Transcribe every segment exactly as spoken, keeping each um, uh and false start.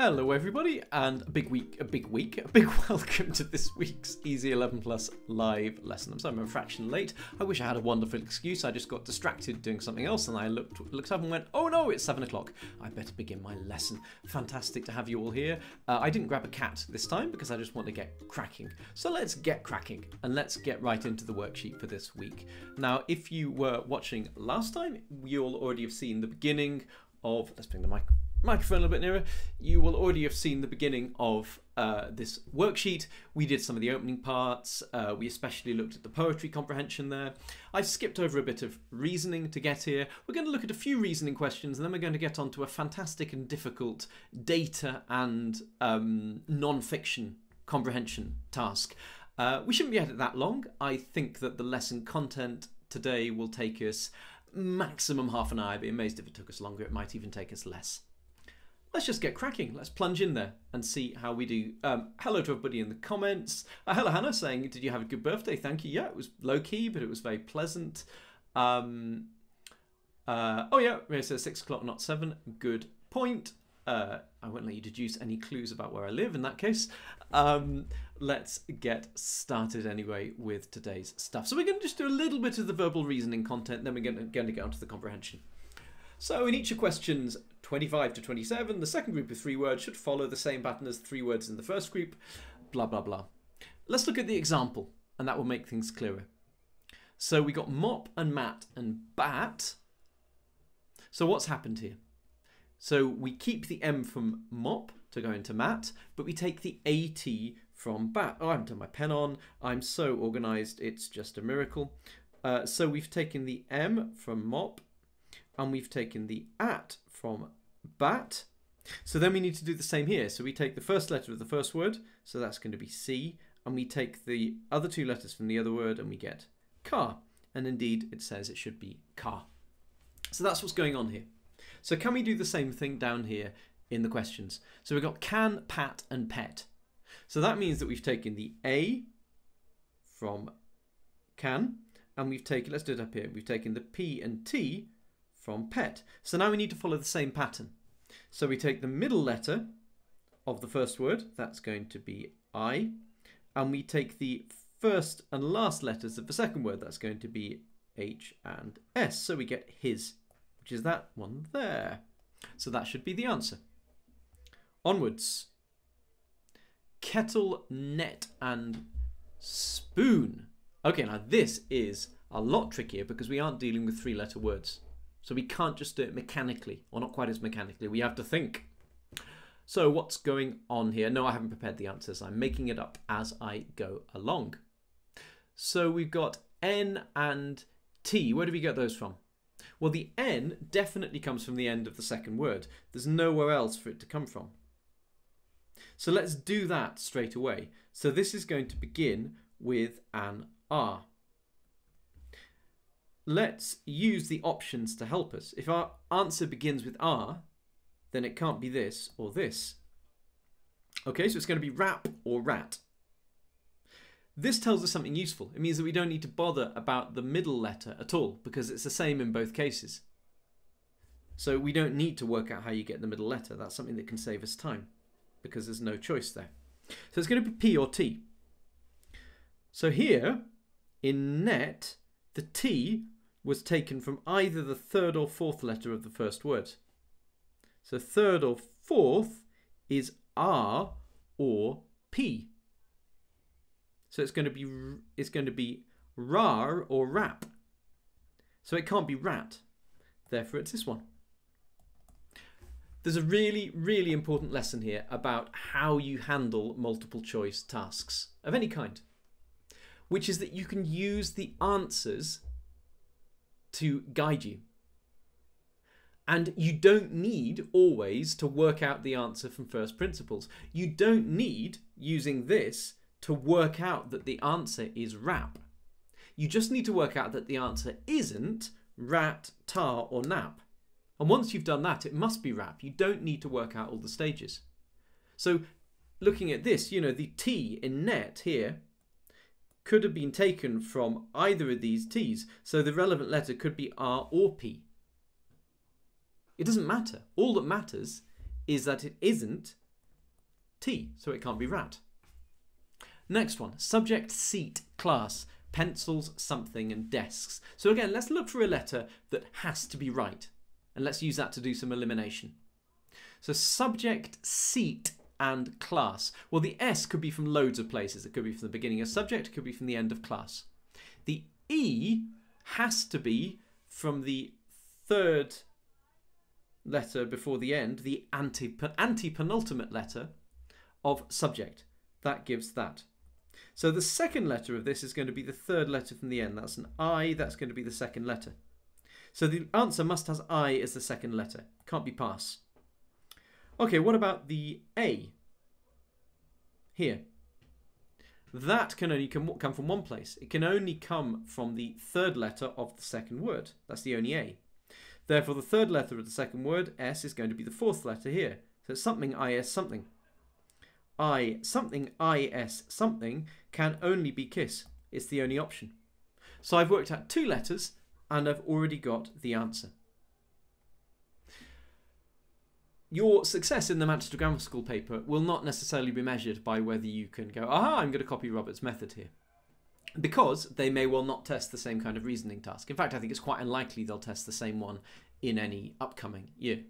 Hello everybody, and a big week, a big week, a big welcome to this week's Easy eleven Plus live lesson. I'm sorry I'm a fraction late. I wish I had a wonderful excuse. I just got distracted doing something else and I looked looked up and went, oh no, it's seven o'clock. I better begin my lesson. Fantastic to have you all here. Uh, I didn't grab a cat this time because I just want to get cracking. So let's get cracking and let's get right into the worksheet for this week. Now, if you were watching last time, you'll already have seen the beginning of, let's bring the mic microphone a little bit nearer, you will already have seen the beginning of uh, this worksheet. We did some of the opening parts, uh, we especially looked at the poetry comprehension there. I've skipped over a bit of reasoning to get here. We're going to look at a few reasoning questions and then we're going to get on to a fantastic and difficult data and um, non-fiction comprehension task. Uh, we shouldn't be at it that long. I think that the lesson content today will take us maximum half an hour. I'd be amazed if it took us longer, it might even take us less. Let's just get cracking. Let's plunge in there and see how we do. Um, hello to everybody in the comments. Uh, hello, Hannah, saying, did you have a good birthday? Thank you. Yeah, it was low-key, but it was very pleasant. Um, uh, oh, yeah, it says six o'clock, not seven. Good point. Uh, I won't let you deduce any clues about where I live in that case. Um, let's get started anyway with today's stuff. So we're going to just do a little bit of the verbal reasoning content, then we're going to, going to get onto the comprehension. So in each of questions twenty-five to twenty-seven, the second group of three words should follow the same pattern as the three words in the first group, blah, blah, blah. Let's look at the example, and that will make things clearer. So we got mop and mat and bat. So what's happened here? So we keep the M from mop to go into mat, but we take the A T from bat. Oh, I haven't turned my pen on. I'm so organized, it's just a miracle. Uh, so we've taken the M from mop, and we've taken the at from bat. So then we need to do the same here. So we take the first letter of the first word, so that's going to be C, and we take the other two letters from the other word and we get car. And indeed it says it should be car. So that's what's going on here. So can we do the same thing down here in the questions? So we've got can, pat and pet. So that means that we've taken the A from can, and we've taken, let's do it up here, we've taken the P and T from pet. So now we need to follow the same pattern. So we take the middle letter of the first word, that's going to be I, and we take the first and last letters of the second word, that's going to be H and S. So we get his, which is that one there. So that should be the answer. Onwards. Kettle, net and spoon. Okay, now this is a lot trickier because we aren't dealing with three letter words. So we can't just do it mechanically, or not quite as mechanically. We have to think. So what's going on here? No, I haven't prepared the answers. I'm making it up as I go along. So we've got N and T. Where do we get those from? Well, the N definitely comes from the end of the second word. There's nowhere else for it to come from. So let's do that straight away. So this is going to begin with an R. Let's use the options to help us. If our answer begins with R, then it can't be this or this. Okay, so it's going to be rap or rat. This tells us something useful. It means that we don't need to bother about the middle letter at all because it's the same in both cases. So we don't need to work out how you get the middle letter. That's something that can save us time because there's no choice there. So it's going to be P or T. So here in net, the T was taken from either the third or fourth letter of the first word. So third or fourth is R or P. So it's going to be it's going to be rar or rap. So it can't be rat. Therefore it's this one. There's a really, really important lesson here about how you handle multiple choice tasks of any kind, which is that you can use the answers to guide you. And you don't need always to work out the answer from first principles. You don't need using this to work out that the answer is rap. You just need to work out that the answer isn't rat, tar, or nap. And once you've done that, it must be rap. You don't need to work out all the stages. So looking at this, you know, the T in net here could have been taken from either of these T's, so the relevant letter could be R or P. It doesn't matter. All that matters is that it isn't T, so it can't be rat. Next one, subject, seat, class, pencils, something, and desks. So again, let's look for a letter that has to be right, and let's use that to do some elimination. So subject, seat, and class. Well, the S could be from loads of places. It could be from the beginning of subject, it could be from the end of class. The E has to be from the third letter before the end, the anti anti-penultimate letter of subject. That gives that. So the second letter of this is going to be the third letter from the end. That's an I, that's going to be the second letter. So the answer must have I as the second letter. Can't be pass. Okay, what about the A here? That can only come from one place. It can only come from the third letter of the second word. That's the only A. Therefore, the third letter of the second word, S, is going to be the fourth letter here. So it's something, I S, something. I, something, I S, something can only be kiss. It's the only option. So I've worked out two letters and I've already got the answer. Your success in the Manchester Grammar School paper will not necessarily be measured by whether you can go, aha, I'm going to copy Robert's method here. Because they may well not test the same kind of reasoning task. In fact, I think it's quite unlikely they'll test the same one in any upcoming year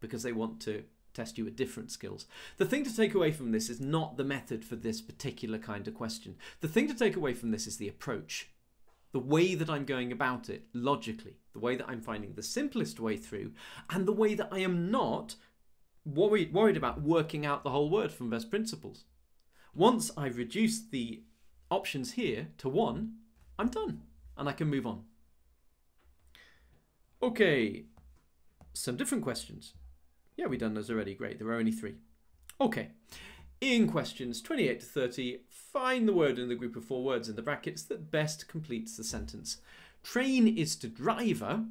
because they want to test you with different skills. The thing to take away from this is not the method for this particular kind of question. The thing to take away from this is the approach. The way that I'm going about it logically, the way that I'm finding the simplest way through, and the way that I am not worried, worried about working out the whole word from best principles. Once I've reduced the options here to one, I'm done and I can move on. Okay, some different questions. Yeah, we've done those already, great, there are only three. Okay, in questions twenty-eight to thirty, find the word in the group of four words in the brackets that best completes the sentence. Train is to driver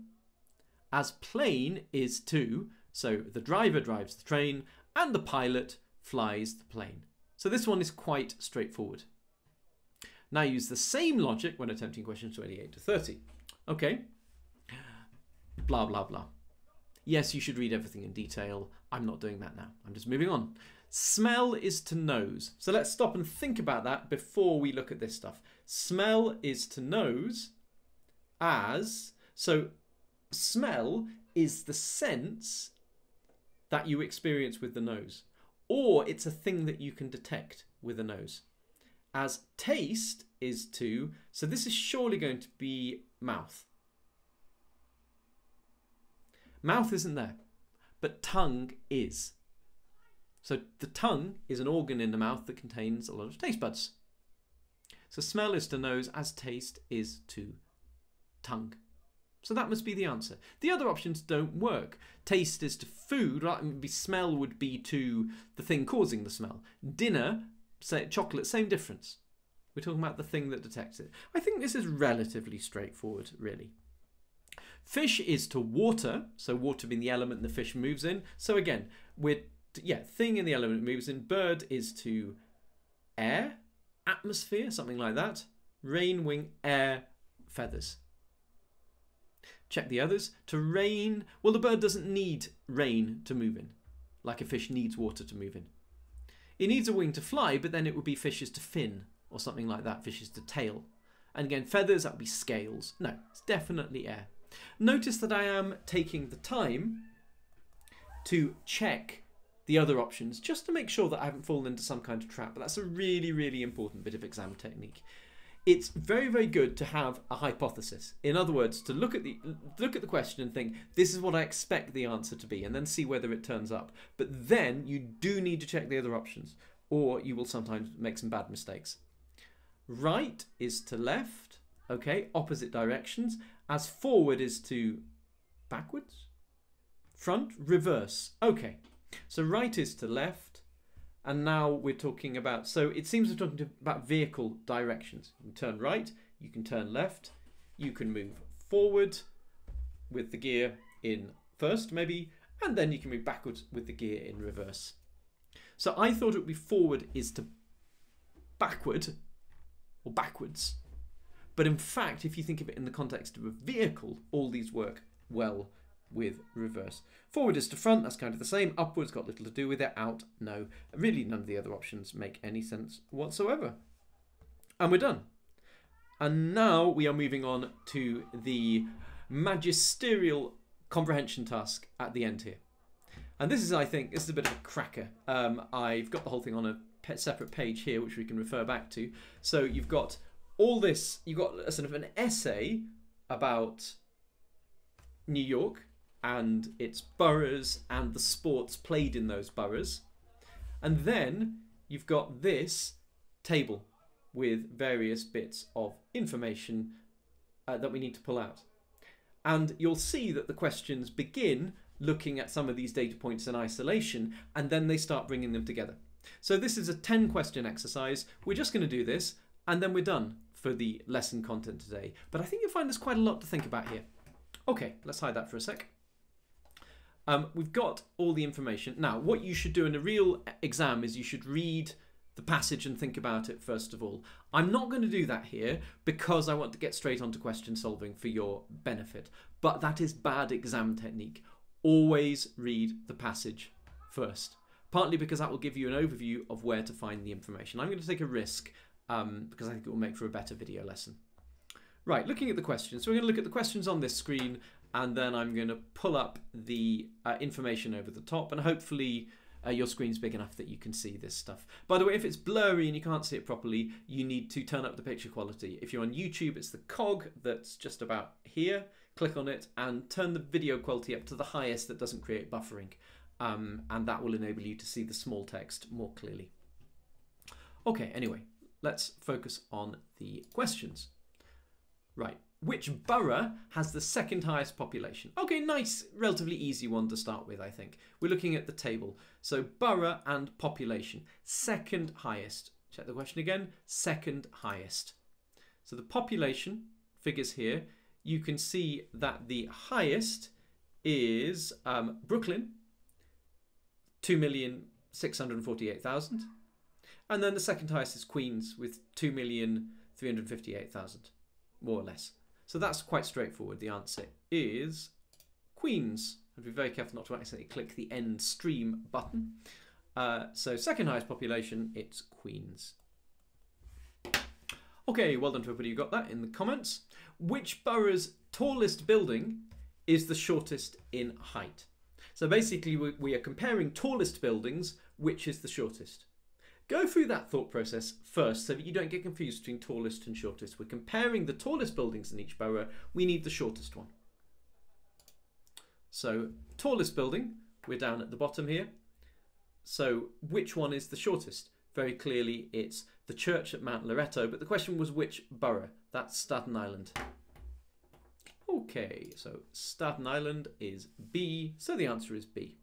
as plane is to, so the driver drives the train and the pilot flies the plane. So this one is quite straightforward. Now use the same logic when attempting questions twenty-eight to thirty. Okay, blah, blah, blah. Yes, you should read everything in detail. I'm not doing that now. I'm just moving on. Smell is to nose. So let's stop and think about that before we look at this stuff. Smell is to nose as, so smell is the sense that you experience with the nose, or it's a thing that you can detect with the nose. As taste is to, so this is surely going to be mouth. Mouth isn't there, but tongue is. So the tongue is an organ in the mouth that contains a lot of taste buds. So smell is to nose as taste is to tongue. So that must be the answer. The other options don't work. Taste is to food, right? Smell would be to the thing causing the smell. Dinner, say chocolate, same difference. We're talking about the thing that detects it. I think this is relatively straightforward, really. Fish is to water, so water being the element the fish moves in. So again, we're, yeah, thing in the element moves in. Bird is to air, atmosphere, something like that. Rain, wing, air, feathers. Check the others. To rain, well, the bird doesn't need rain to move in, like a fish needs water to move in. It needs a wing to fly, but then it would be fishes to fin or something like that, fishes to tail. And again, feathers, that would be scales. No, it's definitely air. Notice that I am taking the time to check the other options just to make sure that I haven't fallen into some kind of trap. But that's a really, really important bit of exam technique. It's very, very good to have a hypothesis. In other words, to look at the look at the question and think, this is what I expect the answer to be, and then see whether it turns up. But then you do need to check the other options, or you will sometimes make some bad mistakes. Right is to left, okay, opposite directions. As forward is to backwards, front, reverse, okay. So right is to left, and now we're talking about, so it seems we're talking about vehicle directions. You can turn right, you can turn left, you can move forward with the gear in first maybe, and then you can move backwards with the gear in reverse. So I thought it would be forward is to backward, or backwards. But in fact, if you think of it in the context of a vehicle, all these work well with reverse. Forward is to front, that's kind of the same. Upwards, got little to do with it. Out, no. Really, none of the other options make any sense whatsoever. And we're done. And now we are moving on to the magisterial comprehension task at the end here. And this is, I think, this is a bit of a cracker. Um, I've got the whole thing on a separate page here, which we can refer back to. So you've got all this, you've got a sort of an essay about New York and its boroughs and the sports played in those boroughs. And then you've got this table with various bits of information uh, that we need to pull out. And you'll see that the questions begin looking at some of these data points in isolation, and then they start bringing them together. So this is a ten question exercise. We're just going to do this, and then we're done for the lesson content today. But I think you'll find there's quite a lot to think about here. Okay, let's hide that for a sec. Um, we've got all the information. Now, what you should do in a real exam is you should read the passage and think about it first of all. I'm not going to do that here because I want to get straight onto question solving for your benefit. But that is bad exam technique. Always read the passage first, partly because that will give you an overview of where to find the information. I'm going to take a risk um, because I think it will make for a better video lesson. Right, looking at the questions. So we're going to look at the questions on this screen, and then I'm going to pull up the uh, information over the top, and hopefully Uh, your screen's big enough that you can see this stuff. By the way, if it's blurry and you can't see it properly, you need to turn up the picture quality. If you're on YouTube, it's the cog that's just about here. Click on it and turn the video quality up to the highest that doesn't create buffering. Um, and that will enable you to see the small text more clearly. Okay, anyway, let's focus on the questions. Right, which borough has the second highest population? Okay, nice, relatively easy one to start with, I think. We're looking at the table. So borough and population, second highest. Check the question again, second highest. So the population figures here, you can see that the highest is um, Brooklyn, two million six hundred forty-eight thousand. And then the second highest is Queens with two million three hundred fifty-eight thousand, more or less. So that's quite straightforward. The answer is Queens. I'd be very careful not to accidentally click the end stream button. Uh, so second highest population, it's Queens. Okay, well done to everybody who got that in the comments. Which borough's tallest building is the shortest in height? So basically we, we are comparing tallest buildings, which is the shortest. Go through that thought process first so that you don't get confused between tallest and shortest. We're comparing the tallest buildings in each borough. We need the shortest one. So tallest building, we're down at the bottom here. So which one is the shortest? Very clearly it's the church at Mount Loretto, but the question was which borough? That's Staten Island. Okay, so Staten Island is B, so the answer is B.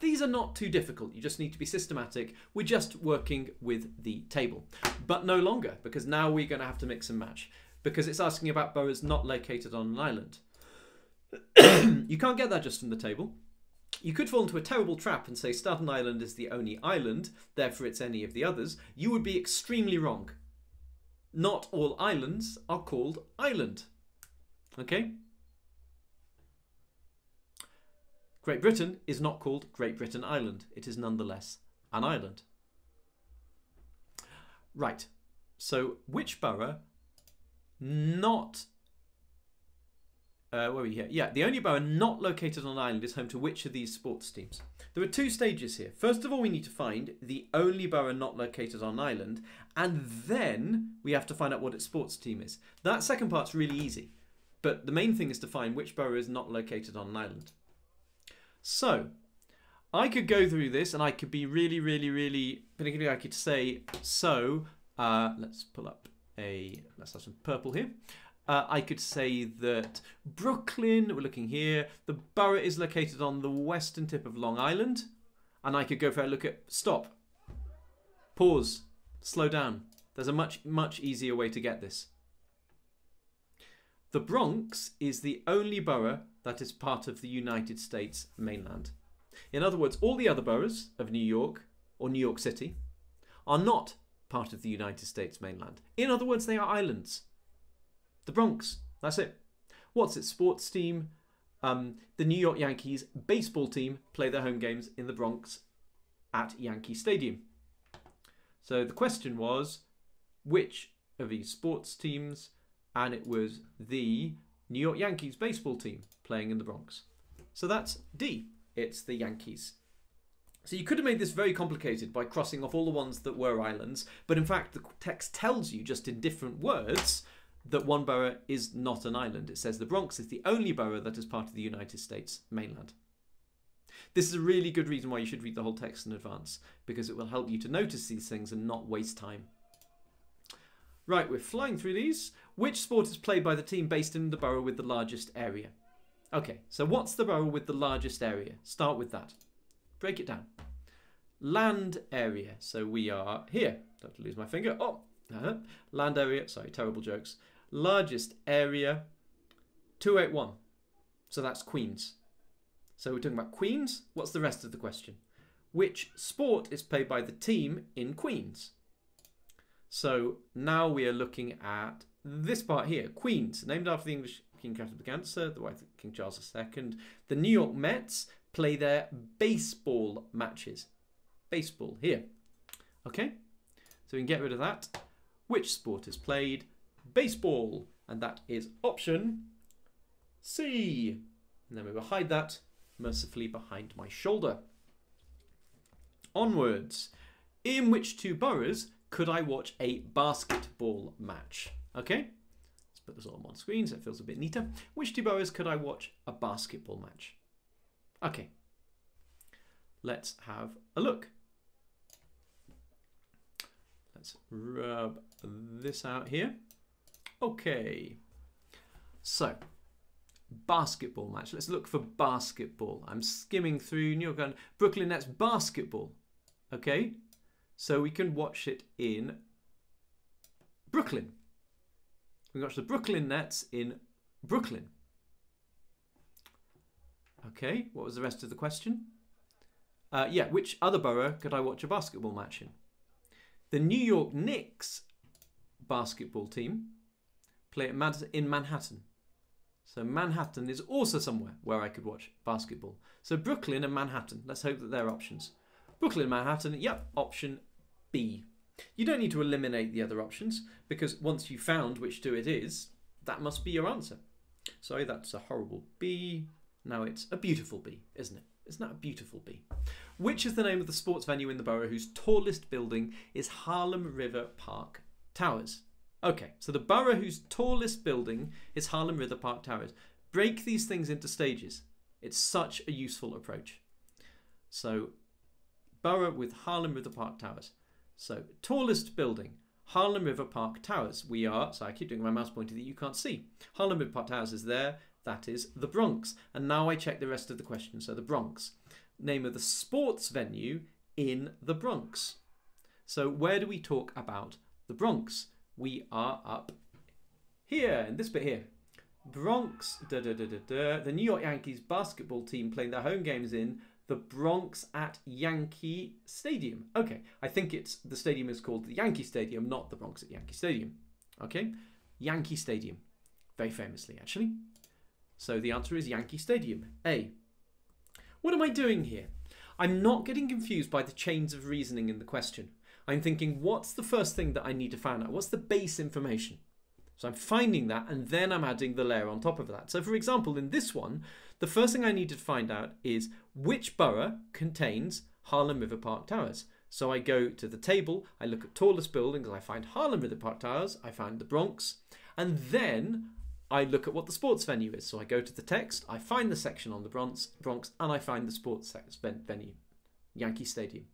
These are not too difficult, you just need to be systematic. We're just working with the table, but no longer, because now we're going to have to mix and match, because it's asking about boroughs not located on an island. You can't get that just from the table. You could fall into a terrible trap and say Staten Island is the only island, therefore it's any of the others. You would be extremely wrong. Not all islands are called island. Okay? Great Britain is not called Great Britain Island. It is nonetheless an island. Right, so which borough not... Uh, where are we here? Yeah, the only borough not located on an island is home to which of these sports teams? There are two stages here. First of all, we need to find the only borough not located on an island, and then we have to find out what its sports team is. That second part's really easy, but the main thing is to find which borough is not located on an island. So, I could go through this and I could be really, really, really particularly I could say, so, uh, let's pull up a, let's have some purple here. Uh, I could say that Brooklyn, we're looking here, the borough is located on the western tip of Long Island. And I could go for a look at, stop, pause, slow down. There's a much, much easier way to get this. The Bronx is the only borough that is part of the United States mainland. In other words, all the other boroughs of New York or New York City are not part of the United States mainland. In other words, they are islands. The Bronx, that's it. What's its sports team? Um, the New York Yankees baseball team play their home games in the Bronx at Yankee Stadium. So the question was, which of these sports teams? And it was the New York Yankees baseball team playing in the Bronx. So that's D. It's the Yankees. So you could have made this very complicated by crossing off all the ones that were islands, but in fact the text tells you just in different words that one borough is not an island. It says the Bronx is the only borough that is part of the United States mainland. This is a really good reason why you should read the whole text in advance, because it will help you to notice these things and not waste time. Right, we're flying through these. Which sport is played by the team based in the borough with the largest area? Okay, so what's the borough with the largest area? Start with that. Break it down. Land area. So we are here. Don't lose my finger. Oh, uh-huh. Land area. Sorry, terrible jokes. Largest area, two eighty-one. So that's Queens. So we're talking about Queens. What's the rest of the question? Which sport is played by the team in Queens? So now we are looking at this part here. Queens, named after the English King Catherine of Braganza, the wife of King Charles the Second. The New York Mets play their baseball matches. Baseball, here. Okay, so we can get rid of that. Which sport is played? Baseball, and that is option C. And then we will hide that mercifully behind my shoulder. Onwards. In which two boroughs could I watch a basketball match? Okay, let's put this all on one screen so it feels a bit neater. Which two boroughs could I watch a basketball match? Okay, let's have a look. Let's rub this out here. Okay, so basketball match. Let's look for basketball. I'm skimming through New York and Brooklyn Nets basketball. Okay, so we can watch it in Brooklyn. We watch the Brooklyn Nets in Brooklyn. Okay, what was the rest of the question? Uh, yeah, which other borough could I watch a basketball match in? The New York Knicks basketball team play at Man- in Manhattan. So Manhattan is also somewhere where I could watch basketball. So Brooklyn and Manhattan, let's hope that they're options. Brooklyn, Manhattan, yep, option B. You don't need to eliminate the other options, because once you've found which two it is, that must be your answer. Sorry, that's a horrible B. Now it's a beautiful B, isn't it? Isn't that a beautiful B? Which is the name of the sports venue in the borough whose tallest building is Harlem River Park Towers? Okay, so the borough whose tallest building is Harlem River Park Towers. Break these things into stages. It's such a useful approach. So, borough with Harlem River Park Towers. So, tallest building, Harlem River Park Towers. We are, so I keep doing my mouse pointer that you can't see. Harlem River Park Towers is there. That is the Bronx. And now I check the rest of the question. So the Bronx. Name of the sports venue in the Bronx. So where do we talk about the Bronx? We are up here, in this bit here. Bronx, da, da, da, da, da. The New York Yankees basketball team playing their home games in the Bronx at Yankee Stadium. Okay, I think it's the stadium is called the Yankee Stadium, not the Bronx at Yankee Stadium. Okay, Yankee Stadium, very famously actually. So the answer is Yankee Stadium, A. What am I doing here? I'm not getting confused by the chains of reasoning in the question. I'm thinking, what's the first thing that I need to find out? What's the base information? So I'm finding that and then I'm adding the layer on top of that. So for example, in this one, the first thing I need to find out is which borough contains Harlem River Park Towers. So I go to the table, I look at tallest buildings, I find Harlem River Park Towers, I find the Bronx, and then I look at what the sports venue is. So I go to the text, I find the section on the Bronx, Bronx and I find the sports venue, Yankee Stadium.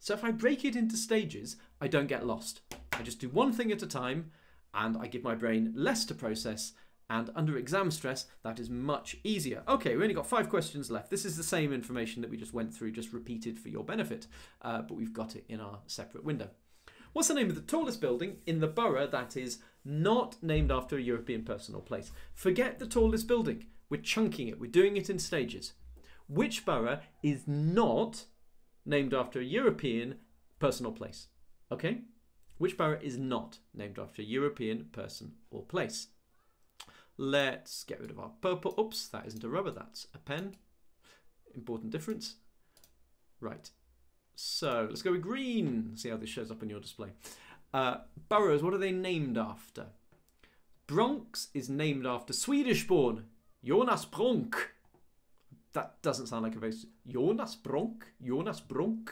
So if I break it into stages, I don't get lost. I just do one thing at a time and I give my brain less to process, and under exam stress, that is much easier. Okay, we only got five questions left. This is the same information that we just went through, just repeated for your benefit, uh, but we've got it in our separate window. What's the name of the tallest building in the borough that is not named after a European person or place? Forget the tallest building. We're chunking it. We're doing it in stages. Which borough is not named after a European person or place? Okay? Which borough is not named after a European person or place? Let's get rid of our purple. Oops, that isn't a rubber, that's a pen. Important difference. Right, so let's go with green. See how this shows up on your display. Uh, boroughs, what are they named after? Bronx is named after Swedish-born Jonas Bronck. That doesn't sound like a very... Jonas Bronck? Jonas Bronck?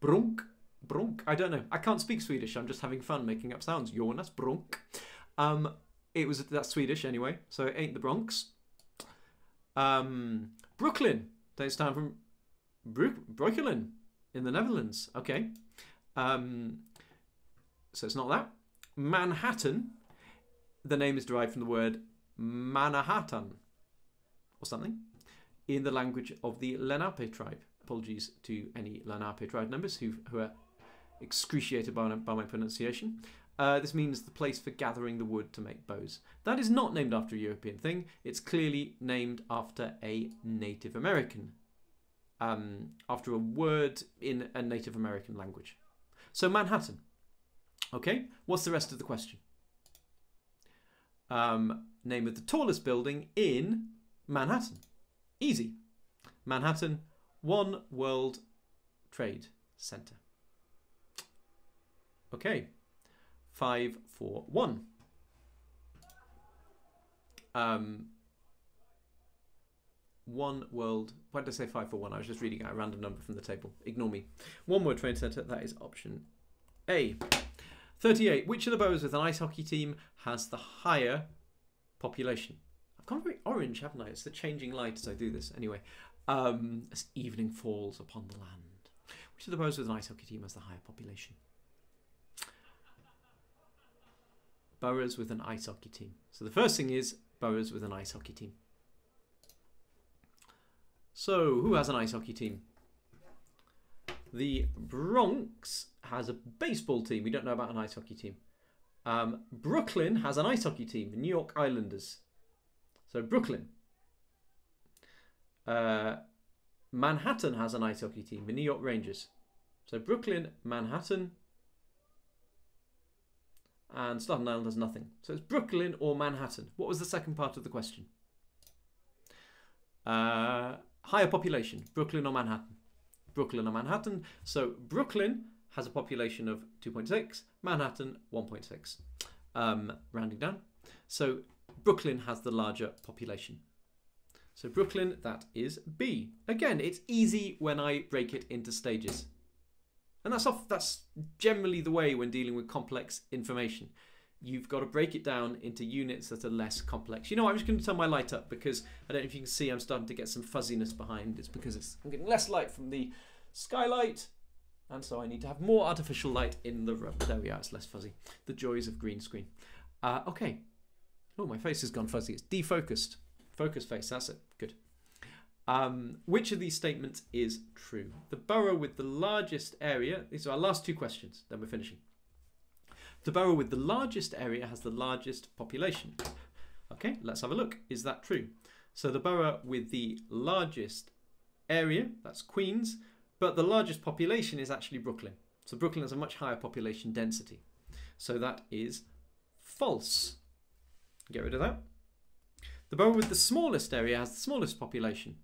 Bronck? Bronck? I don't know. I can't speak Swedish. I'm just having fun making up sounds. Jonas Bronck. Um, it was... That's Swedish anyway, so it ain't the Bronx. Um, Brooklyn. That's down from... Bru- Brooklyn in the Netherlands. Okay. Um, so it's not that. Manhattan. The name is derived from the word Manahatan or something in the language of the Lenape tribe. Apologies to any Lenape tribe members who, who are excruciated by, by my pronunciation. Uh, this means the place for gathering the wood to make bows. That is not named after a European thing. It's clearly named after a Native American, um, after a word in a Native American language. So Manhattan. Okay, what's the rest of the question? Um, name of the tallest building in Manhattan. Easy. Manhattan, One World Trade Center. Okay. Five, four, one. Um, one world. Why did I say five, four, one? I was just reading out a random number from the table. Ignore me. One World Trade Center. That is option A. thirty-eight. Which of the boroughs with an ice hockey team has the higher population? I've gone very orange, haven't I? It's the changing light as I do this. Anyway, um, as evening falls upon the land. Which of the boroughs with an ice hockey team has the higher population? Boroughs with an ice hockey team. So the first thing is boroughs with an ice hockey team. So who has an ice hockey team? The Bronx has a baseball team. We don't know about an ice hockey team. Um, Brooklyn has an ice hockey team, the New York Islanders. So Brooklyn. Uh, Manhattan has an ice hockey team, the New York Rangers. So Brooklyn, Manhattan. And Staten Island has nothing. So it's Brooklyn or Manhattan. What was the second part of the question? Uh, higher population, Brooklyn or Manhattan? Brooklyn or Manhattan. So Brooklyn has a population of two point six, Manhattan one point six, um, rounding down. So Brooklyn has the larger population. So Brooklyn, that is B. Again, it's easy when I break it into stages. And that's off, that's generally the way when dealing with complex information. You've got to break it down into units that are less complex. You know, I'm just going to turn my light up because I don't know if you can see, I'm starting to get some fuzziness behind. It's because it's, I'm getting less light from the skylight. And so I need to have more artificial light in the room. There we are, it's less fuzzy. The joys of green screen. Uh, okay. Oh, my face has gone fuzzy. It's defocused. Focus face, that's it. Good. Um, which of these statements is true? The borough with the largest area. These are our last two questions, then we're finishing. The borough with the largest area has the largest population. Okay, let's have a look. Is that true? So the borough with the largest area, that's Queens, but the largest population is actually Brooklyn. So Brooklyn has a much higher population density. So that is false. Get rid of that. The borough with the smallest area has the smallest population.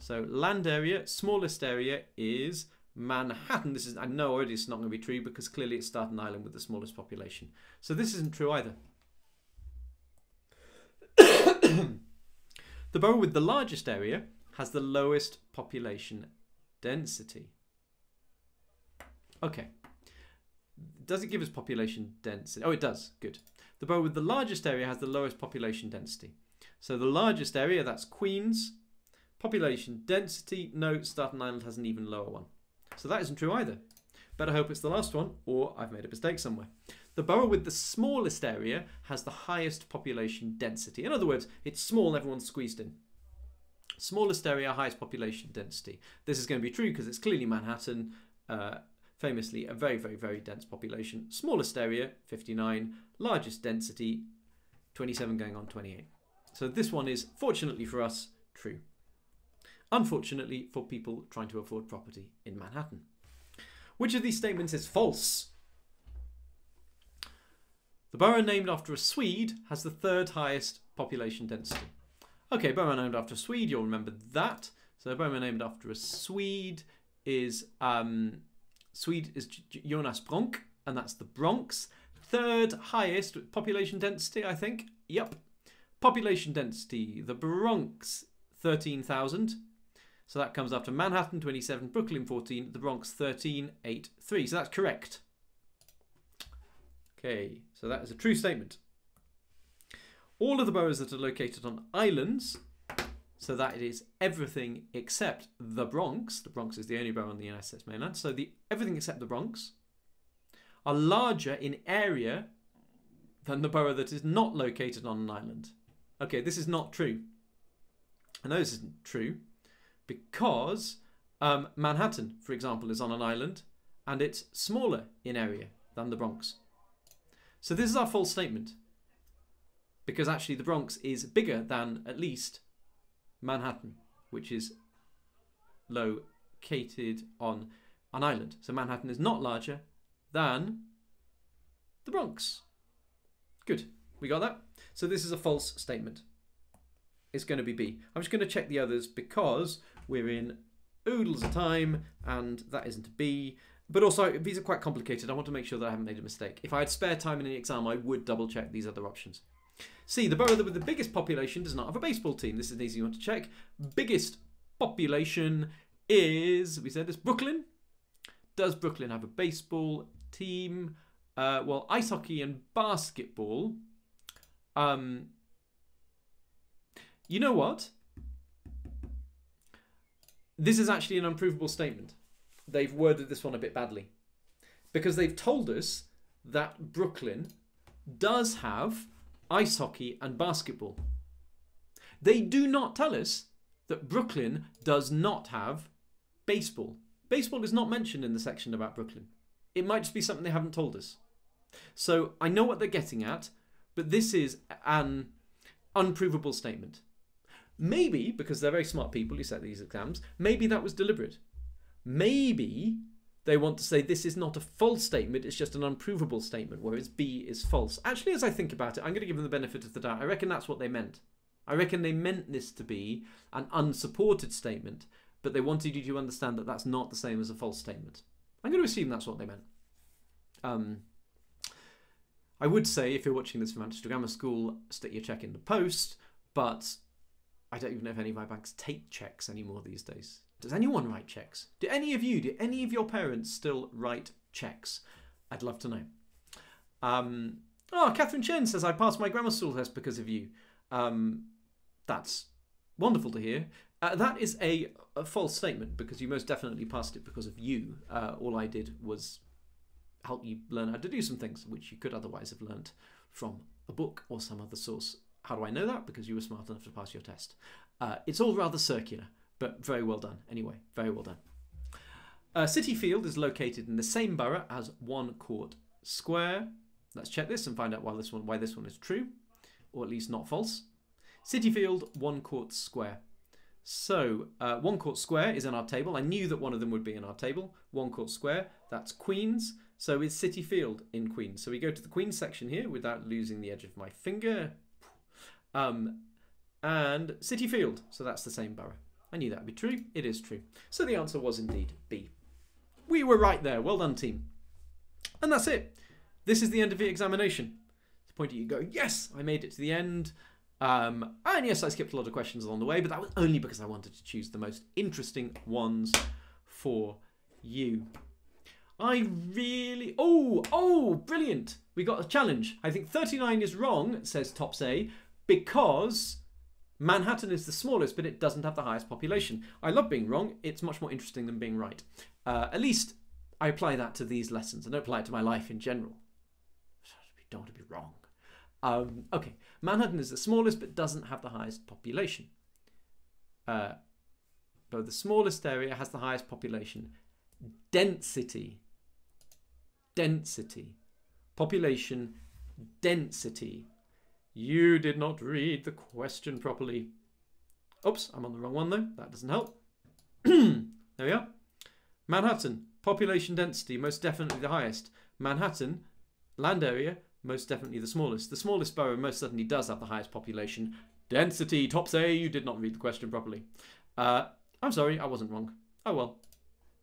So land area, smallest area is Manhattan. This is, I know already it's not going to be true because clearly it's Staten Island with the smallest population. So this isn't true either. The borough with the largest area has the lowest population density. Okay. Does it give us population density? Oh, it does. Good. The borough with the largest area has the lowest population density. So the largest area, that's Queens. Population density, no, Staten Island has an even lower one. So that isn't true either. Better hope it's the last one, or I've made a mistake somewhere. The borough with the smallest area has the highest population density. In other words, it's small, everyone's squeezed in. Smallest area, highest population density. This is going to be true because it's clearly Manhattan, uh, famously a very, very, very dense population. Smallest area, fifty-nine. Largest density, twenty-seven going on twenty-eight. So this one is, fortunately for us, true. Unfortunately for people trying to afford property in Manhattan. Which of these statements is false? The borough named after a Swede has the third highest population density. Okay, borough named after a Swede, you'll remember that. So a borough named after a Swede is um, Swede is Jonas Bronck, and that's the Bronx. Third highest population density, I think. Yep. Population density, the Bronx, thirteen thousand. So that comes after Manhattan, twenty-seven, Brooklyn, fourteen, the Bronx, thirteen, eight, three. So that's correct. Okay, so that is a true statement. All of the boroughs that are located on islands, so that it is everything except the Bronx. The Bronx is the only borough on the United States mainland. So the everything except the Bronx are larger in area than the borough that is not located on an island. Okay, this is not true. I know this isn't true because um, Manhattan, for example, is on an island and it's smaller in area than the Bronx. So this is our false statement because actually the Bronx is bigger than at least Manhattan, which is located on an island. So Manhattan is not larger than the Bronx. Good, we got that. So this is a false statement. It's going to be B. I'm just going to check the others because we're in oodles of time and that isn't B. But also, these are quite complicated. I want to make sure that I haven't made a mistake. If I had spare time in an exam, I would double check these other options. C, the borough with the biggest population does not have a baseball team. This is an easy one to check. Biggest population is, we said this, Brooklyn. Does Brooklyn have a baseball team? Uh, well, ice hockey and basketball. Um, you know what? This is actually an unprovable statement. They've worded this one a bit badly because they've told us that Brooklyn does have ice hockey and basketball. They do not tell us that Brooklyn does not have baseball. Baseball is not mentioned in the section about Brooklyn. It might just be something they haven't told us. So I know what they're getting at, but this is an unprovable statement. Maybe, because they're very smart people who set these exams, maybe that was deliberate. Maybe they want to say this is not a false statement, it's just an unprovable statement, whereas B is false. Actually, as I think about it, I'm going to give them the benefit of the doubt. I reckon that's what they meant. I reckon they meant this to be an unsupported statement, but they wanted you to understand that that's not the same as a false statement. I'm going to assume that's what they meant. Um, I would say, if you're watching this from Manchester Grammar School, stick your check in the post, but I don't even know if any of my banks take checks anymore these days. Does anyone write checks? Do any of you, do any of your parents still write checks? I'd love to know. Um, oh, Catherine Chen says, I passed my grammar school test because of you. Um, that's wonderful to hear. Uh, that is a, a false statement because you most definitely passed it because of you. Uh, all I did was help you learn how to do some things which you could otherwise have learnt from a book or some other source. How do I know that? Because you were smart enough to pass your test. Uh, it's all rather circular, but very well done. Anyway, very well done. Uh, Citi Field is located in the same borough as One Court Square. Let's check this and find out why this one, why this one is true, or at least not false. Citi Field, One Court Square. So, uh, One Court Square is in our table. I knew that one of them would be in our table. One Court Square, that's Queens. So is Citi Field in Queens. So we go to the Queens section here without losing the edge of my finger. Um, and Citi Field, so that's the same borough. I knew that would be true. It is true. So the answer was indeed B. We were right there. Well done, team. And that's it. This is the end of the examination. It's the point at you go, yes, I made it to the end. Um, and yes, I skipped a lot of questions along the way, but that was only because I wanted to choose the most interesting ones for you. I really... Oh, oh, brilliant. We got a challenge. I think thirty-nine is wrong, says Tops A, because Manhattan is the smallest, but it doesn't have the highest population. I love being wrong. It's much more interesting than being right. Uh, at least I apply that to these lessons. I don't apply it to my life in general. We don't want to be wrong. Um, okay, Manhattan is the smallest but doesn't have the highest population. Uh, but the smallest area has the highest population. Density. Density. Population density. You did not read the question properly. Oops, I'm on the wrong one though. That doesn't help. There we are. Manhattan, population density, most definitely the highest. Manhattan, land area, most definitely the smallest. The smallest borough most certainly does have the highest population density. Tops A, you did not read the question properly. Uh, I'm sorry, I wasn't wrong. Oh well.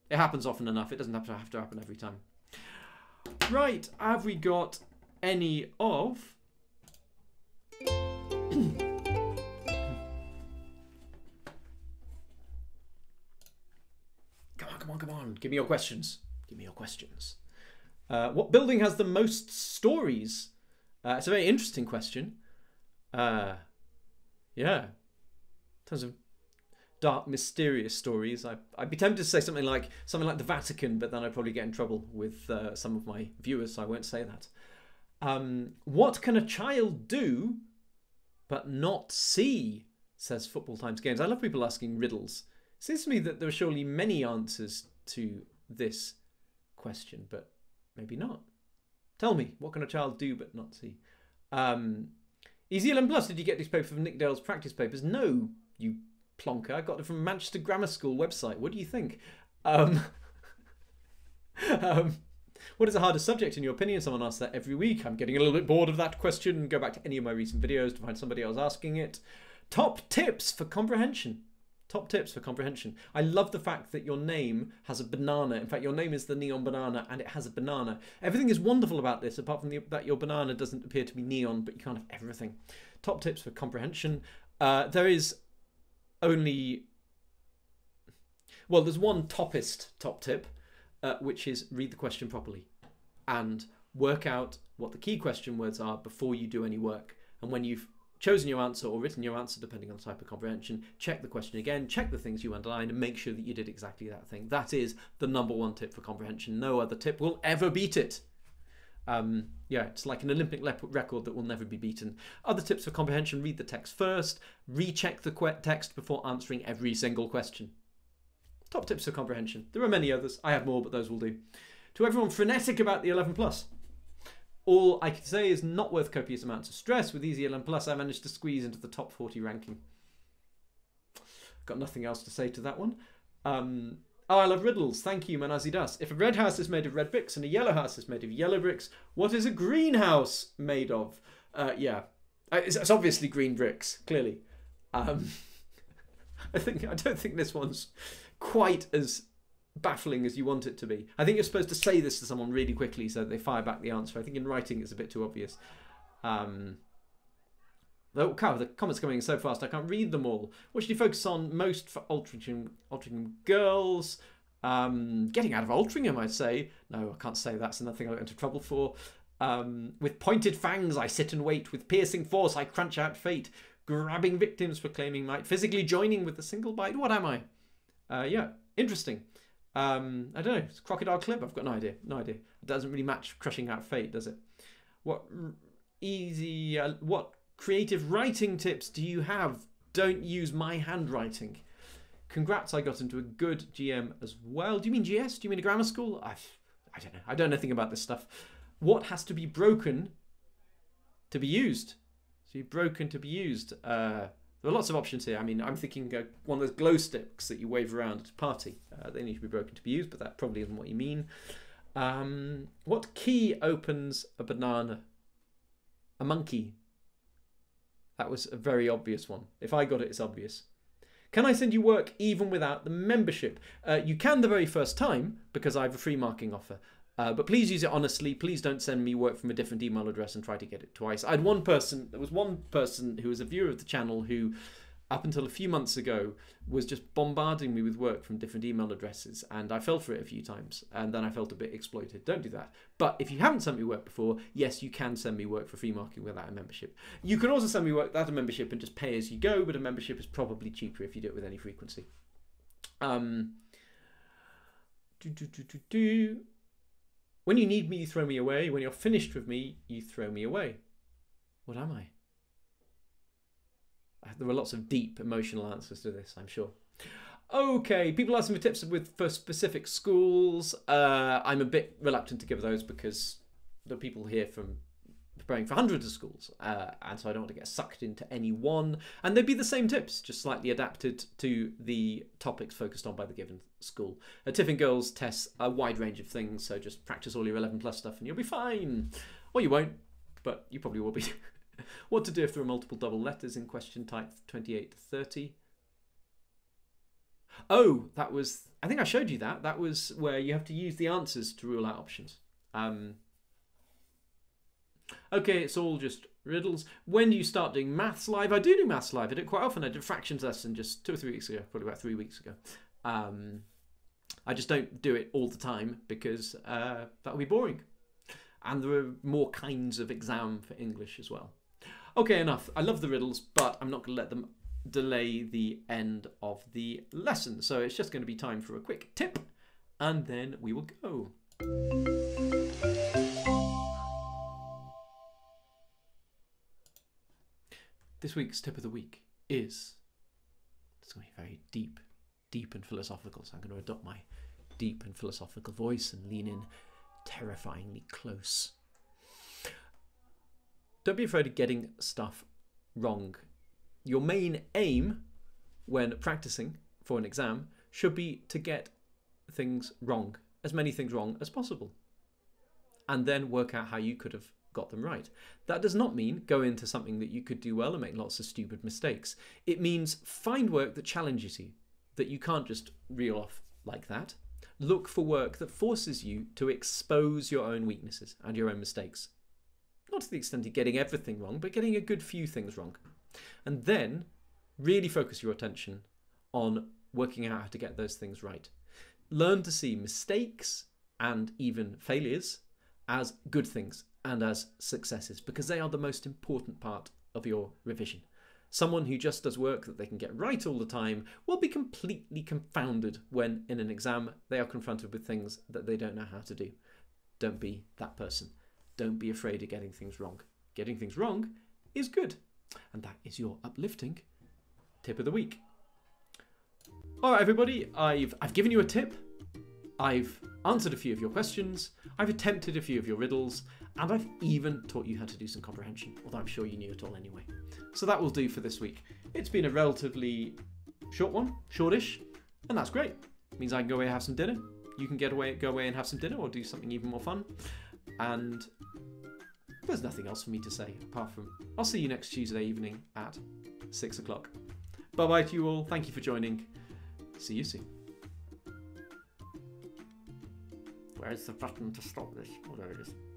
It happens often enough. It doesn't have to have to happen every time. Right, have we got any of... Come on, come on. Give me your questions. Give me your questions. Uh, what building has the most stories? Uh, it's a very interesting question. Uh, yeah. In terms of dark, mysterious stories, I, I'd be tempted to say something like something like the Vatican, but then I'd probably get in trouble with uh, some of my viewers, so I won't say that. Um, what can a child do but not see, says Football Times Games. I love people asking riddles. It seems to me that there are surely many answers to this question, but maybe not. Tell me, what can a child do but not see? Um, Easy eleven Plus, did you get these papers from Nick Dale's practice papers? No, you plonker. I got them from Manchester Grammar School website. What do you think? Um, um, what is the hardest subject in your opinion? Someone asks that every week. I'm getting a little bit bored of that question. Go back to any of my recent videos to find somebody else asking it. Top tips for comprehension. Top tips for comprehension. I love the fact that your name has a banana. In fact, your name is the neon banana and it has a banana. Everything is wonderful about this, apart from the, that your banana doesn't appear to be neon, but you can't have everything. Top tips for comprehension. Uh, there is only... Well, there's one toppest top tip, uh, which is read the question properly and work out what the key question words are before you do any work. And when you've chosen your answer or written your answer, depending on the type of comprehension, check the question again, check the things you underlined and make sure that you did exactly that thing. That is the number one tip for comprehension. No other tip will ever beat it. Um, yeah, it's like an Olympic record that will never be beaten. Other tips for comprehension, read the text first, recheck the que- text before answering every single question. Top tips for comprehension. There are many others. I have more, but those will do. To everyone frenetic about the eleven plus. All I can say is not worth copious amounts of stress. With Easy eleven Plus, I managed to squeeze into the top forty ranking. Got nothing else to say to that one. Um, oh, I love riddles. Thank you, Manazi Das. If a red house is made of red bricks and a yellow house is made of yellow bricks, what is a green house made of? Uh, yeah, it's, it's obviously green bricks, clearly. Um, I think I don't think this one's quite as... baffling as you want it to be. I think you're supposed to say this to someone really quickly so that they fire back the answer. I think in writing it's a bit too obvious. Um, though, cow, the comments coming in so fast I can't read them all. What should you focus on most for Altrincham, Altrincham Girls? Um, getting out of Altrincham, I'd say. No, I can't say that. That's another thing I got into trouble for. Um, with pointed fangs, I sit and wait. With piercing force, I crunch out fate. Grabbing victims for claiming might. Physically joining with a single bite. What am I? Uh, yeah, interesting. Um, I don't know, it's a crocodile clip. I've got no idea, no idea. It doesn't really match crushing out fate, does it? What easy, uh, what creative writing tips do you have? Don't use my handwriting. Congrats, I got into a good G M as well. Do you mean G S? Do you mean a grammar school? I, I don't know, I don't know anything about this stuff. What has to be broken to be used? So you're broken to be used. Uh, There are lots of options here. I mean, I'm thinking uh, one of those glow sticks that you wave around at a party. Uh, they need to be broken to be used, but that probably isn't what you mean. Um, what key opens a banana? A monkey. That was a very obvious one. If I got it, it's obvious. Can I send you work even without the membership? Uh, you can the very first time because I have a free marking offer. Uh, but please use it honestly. Please don't send me work from a different email address and try to get it twice. I had one person, there was one person who was a viewer of the channel who, up until a few months ago, was just bombarding me with work from different email addresses. And I fell for it a few times. And then I felt a bit exploited. Don't do that. But if you haven't sent me work before, yes, you can send me work for free marking without a membership. You can also send me work without a membership and just pay as you go. But a membership is probably cheaper if you do it with any frequency. Um, do, do, do, do, do. When you need me, you throw me away. When you're finished with me, you throw me away. What am I? There are lots of deep emotional answers to this, I'm sure. Okay, people asking for tips with, for specific schools. Uh, I'm a bit reluctant to give those because there are people here from preparing for hundreds of schools. Uh, and so I don't want to get sucked into any one. And they'd be the same tips, just slightly adapted to the topics focused on by the given school. Uh, Tiffin Girls tests a wide range of things, so just practice all your eleven plus stuff and you'll be fine. Or you won't. but you probably will be. What to do if there are multiple double letters in question type twenty-eight to thirty? Oh, that was, I think I showed you that. That was where you have to use the answers to rule out options. Um, okay, it's all just riddles. When do you start doing maths live? I do do maths live. I do it quite often. I did fractions lesson just two or three weeks ago, probably about three weeks ago. Um, I just don't do it all the time because uh, that would be boring. And there are more kinds of exam for English as well. Okay, enough. I love the riddles, but I'm not going to let them delay the end of the lesson. So it's just going to be time for a quick tip, and then we will go. This week's tip of the week is, it's going to be very deep, deep and philosophical. So I'm going to adopt my deep and philosophical voice and lean in terrifyingly close. Don't be afraid of getting stuff wrong. Your main aim when practicing for an exam should be to get things wrong, as many things wrong as possible, and then work out how you could have got them right. That does not mean go into something that you could do well and make lots of stupid mistakes. It means find work that challenges you, that you can't just reel off like that. Look for work that forces you to expose your own weaknesses and your own mistakes. Not to the extent of getting everything wrong, but getting a good few things wrong. And then really focus your attention on working out how to get those things right. Learn to see mistakes and even failures as good things and as successes, because they are the most important part of your revision. Someone who just does work that they can get right all the time will be completely confounded when in an exam they are confronted with things that they don't know how to do. Don't be that person. Don't be afraid of getting things wrong. Getting things wrong is good. And that is your uplifting tip of the week. All right, everybody, I've, I've given you a tip. I've answered a few of your questions. I've attempted a few of your riddles. And I've even taught you how to do some comprehension, although I'm sure you knew it all anyway. So that will do for this week. It's been a relatively short one, shortish, and that's great. It means I can go away and have some dinner. You can get away, go away and have some dinner or do something even more fun. And there's nothing else for me to say apart from I'll see you next Tuesday evening at six o'clock. Bye-bye to you all. Thank you for joining. See you soon. Where's the button to stop this? Oh, there it is.